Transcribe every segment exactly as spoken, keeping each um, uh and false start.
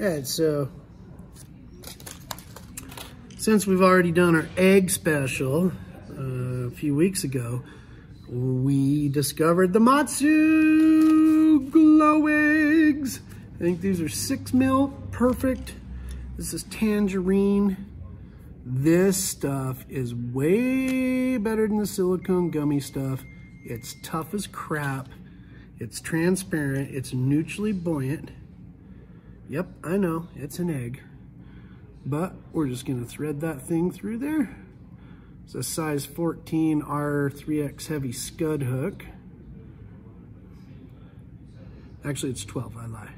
Alright, so since we've already done our egg special uh, a few weeks ago, we discovered the Matsu Glow Eggs. I think these are six mil, perfect. This is tangerine. This stuff is way better than the silicone gummy stuff. It's tough as crap. It's transparent. It's neutrally buoyant. Yep, I know, it's an egg. But we're just gonna thread that thing through there. It's a size fourteen R three X heavy scud hook. Actually, it's twelve, I lie.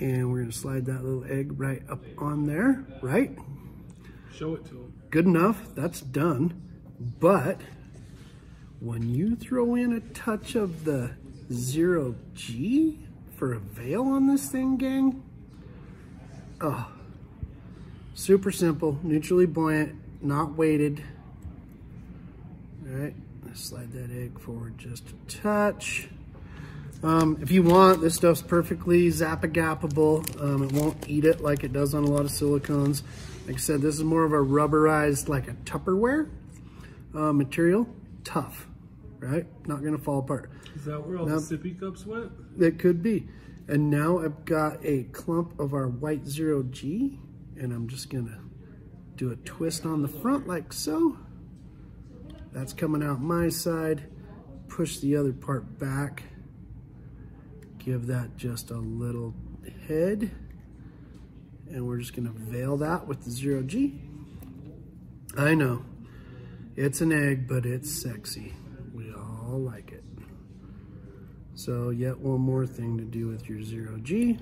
And we're gonna slide that little egg right up on there, right? Show it to them. Good enough, that's done. But when you throw in a touch of the zero G for a veil on this thing, gang, oh, super simple, neutrally buoyant, not weighted. All right, let's slide that egg forward just a touch. Um, if you want, this stuff's perfectly zappa-gappable. Um, it won't eat it like it does on a lot of silicones. Like I said, this is more of a rubberized, like a Tupperware uh, material. Tough, right? Not gonna fall apart. Is that where all now, the sippy cups went? It could be. And now I've got a clump of our white zero G, and I'm just gonna do a twist on the front like so. That's coming out my side. Push the other part back. Give that just a little head, and we're just gonna veil that with the zero G. I know, it's an egg, but it's sexy. We all like it. So yet one more thing to do with your zero G.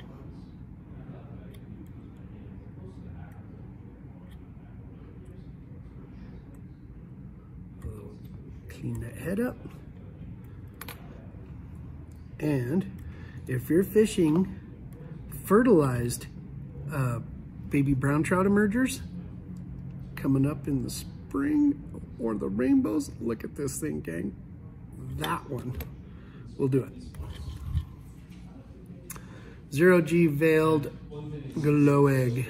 We'll clean that head up. And if you're fishing fertilized uh, baby brown trout emergers coming up in the spring or the rainbows, look at this thing, gang. That one will do it. Zero G veiled glow egg.